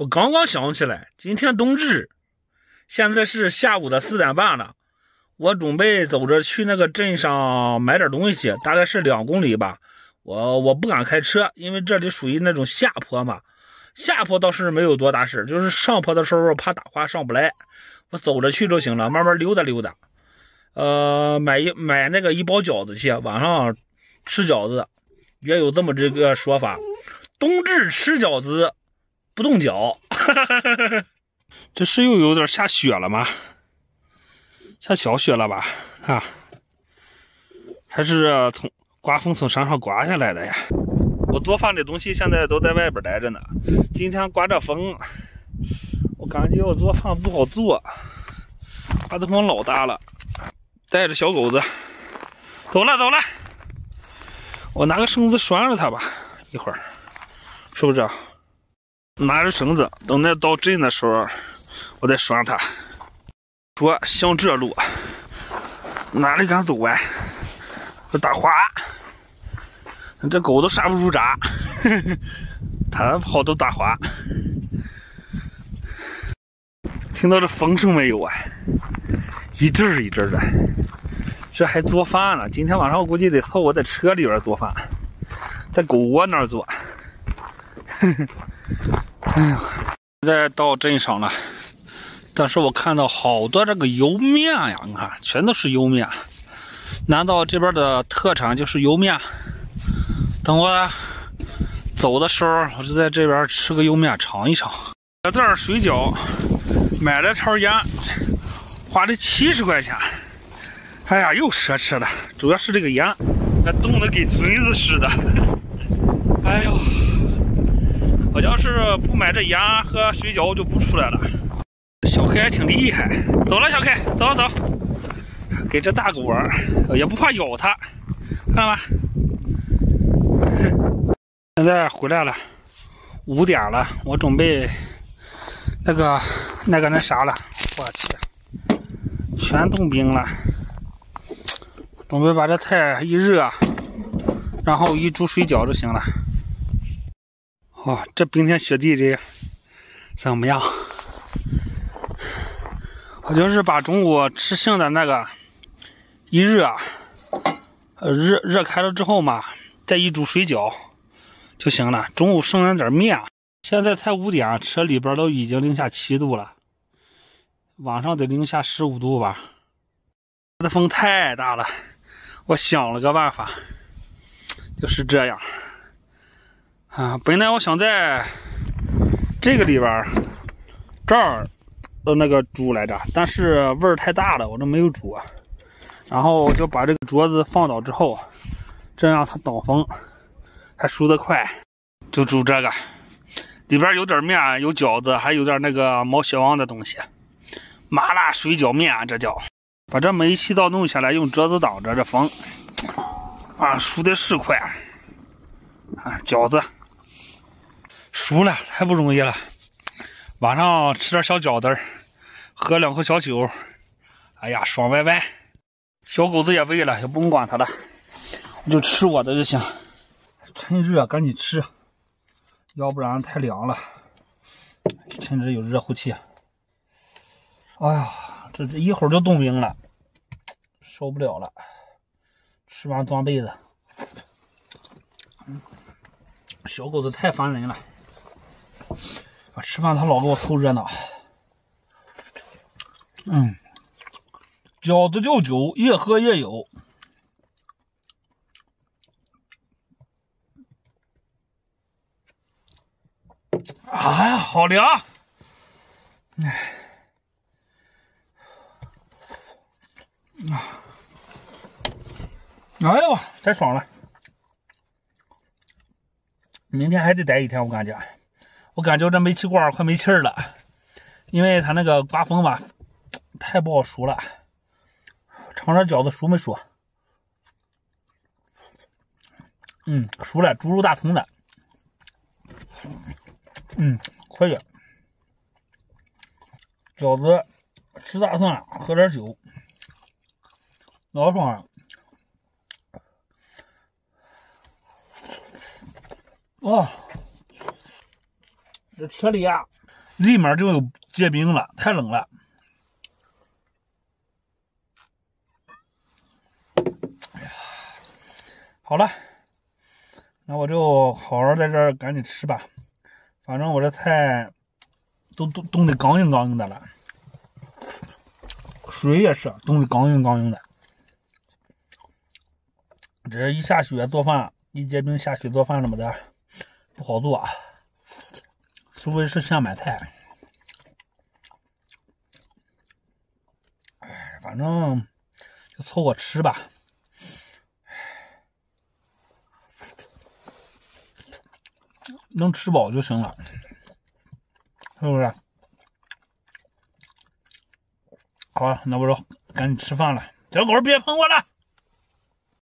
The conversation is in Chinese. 我刚刚想起来，今天冬至，现在是下午的4点半了。我准备走着去那个镇上买点东西，大概是2公里吧。我不敢开车，因为这里属于那种下坡嘛。下坡倒是没有多大事，就是上坡的时候怕打滑上不来。我走着去就行了，慢慢溜达溜达。买那个一包饺子去，晚上吃饺子，也有这么这个说法。冬至吃饺子不冻脚，这是又有点下雪了吗？下小雪了吧？啊，还是从刮风从山上刮下来的呀。我做饭的东西现在都在外边待着呢。今天刮着风，我感觉我做饭不好做，刮的风老大了。带着小狗子，走了，我拿个绳子拴着它吧，一会儿。是不是拿着绳子，等那到镇的时候我再拴它。说像这路哪里敢走啊，这打滑这狗都刹不住闸，它跑都打滑。听到这风声没有啊？一阵一阵的。这还做饭呢，今天晚上我估计得凑合在车里边做饭，在狗窝那儿做。哎呀，现在到镇上了，但是我看到好多这个油面呀，你看全都是油面。难道这边的特产就是油面？等我走的时候，我就在这边吃个油面尝一尝。这袋水饺买了条烟，花了70块钱。哎呀，又奢侈了，主要是这个烟，那冻得给孙子似的。哎呦！我要是不买这盐和水饺，我就不出来了。小黑还挺厉害，走了，小黑，走，给这大狗玩，也不怕咬它，看到吧？现在回来了，5点了，我准备那啥了，我去，全冻冰了。准备把这菜一热，然后一煮水饺就行了。哦，这冰天雪地的怎么样？我就是把中午吃剩的那个一热，热开了之后嘛，再一煮水饺就行了。中午剩了点面，现在才5点，车里边都已经零下7度了，晚上得零下15度吧。这风太大了，我想了个办法，就是这样。啊，本来我想在这个里边这儿的那个煮来着，但是味儿太大了，我都没有煮。然后我就把这个桌子放倒之后，这样它挡风，还熟得快。就煮这个，里边有点面，有饺子，还有点那个毛血旺的东西，麻辣水饺面啊，这叫。把这煤气灶弄下来，用桌子挡着这风，啊，熟得是快啊，饺子。熟了，太不容易了。晚上吃点小饺子，喝2口小酒，哎呀，爽歪歪。小狗子也喂了，也不用管它了，我就吃我的就行。趁热赶紧吃，要不然太凉了。趁热有热乎气。哎呀，这一会儿就冻冰了，受不了了。吃完钻被子。小狗子太烦人了。吃饭他老给我凑热闹。嗯，饺子就酒，越喝越有。哎呀，好凉！哎，哎呦，太爽了！明天还得待1天，我感觉这煤气罐快没气儿了，因为它那个刮风吧，太不好熟了。尝尝饺子熟没熟？嗯，熟了，猪肉大葱的。嗯，可以。饺子吃大蒜，喝点酒，老爽了。哇、哦，这车里啊，立马就有结冰了，太冷了。哎呀，好了，那我就好好在这儿赶紧吃吧，反正我这菜都冻得刚硬刚硬的了，水也是冻得刚硬刚硬的。这一下雪做饭，一结冰下雪做饭什么的不好做啊。 除非是现买菜，哎，反正就凑合吃吧。能吃饱就行了，是不是？好，那我就赶紧吃饭了。小狗别碰我了。